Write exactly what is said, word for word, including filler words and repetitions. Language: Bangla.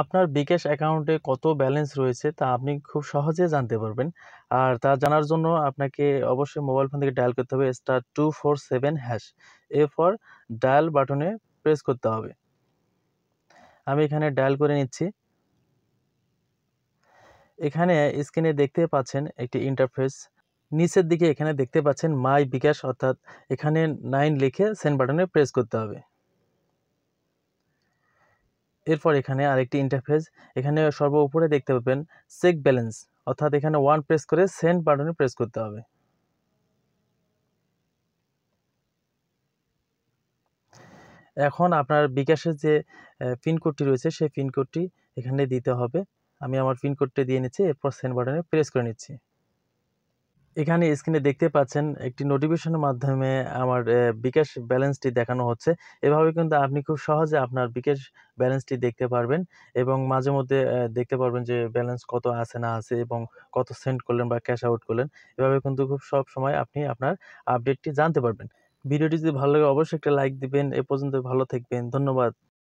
আপনার বিকাশ অ্যাকাউন্টে কত ব্যালেন্স রয়েছে তা আপনি খুব সহজে জানতে পারবেন। আর তা জানার জন্য আপনাকে অবশ্যই মোবাইল ফোন থেকে ডায়াল করতে হবে star two four seven hash. এ ফর ডায়াল বাটনে প্রেস করতে হবে। আমি এখানে ডায়াল করে নিচ্ছি। এখানে স্ক্রিনে দেখতে পাচ্ছেন একটি ইন্টারফেস, নিচের দিকে এখানে দেখতে পাচ্ছেন মাই বিকাশ, অর্থাৎ এখানে নাইন লিখে সেন্ড বাটনে প্রেস করতে হবে। এরপর এখানে আরেকটি ইন্টারফেস, এখানে সর্ব উপরে দেখতে পাবেন চেক ব্যালেন্স, অর্থাৎ এখানে ওয়ান প্রেস করে সেন্ড বাটনে প্রেস করতে হবে। এখন আপনার বিকাশের যে পিনকোডটি রয়েছে সেই পিনকোডটি এখানে দিতে হবে। আমি আমার পিনকোডটি দিয়ে নিচ্ছি, এরপর সেন্ড বাটনে প্রেস করে নিচ্ছি। এখানে স্ক্রিনে দেখতে পাচ্ছেন একটি নোটিফিকেশনের মাধ্যমে আমার বিকাশ ব্যালেন্সটি দেখানো হচ্ছে। এভাবে কিন্তু আপনি খুব সহজে আপনার বিকাশ ব্যালেন্সটি দেখতে পারবেন এবং মাঝে মধ্যে দেখতে পারবেন যে ব্যালেন্স কত আছে না আছে এবং কত সেন্ড করলেন বা ক্যাশ আউট করলেন। এভাবে কিন্তু খুব সব সময় আপনি আপনার আপডেটটি জানতে পারবেন। ভিডিওটি যদি ভালো লাগে অবশ্যই একটা লাইক দিবেন। এ পর্যন্ত ভালো থাকবেন, ধন্যবাদ।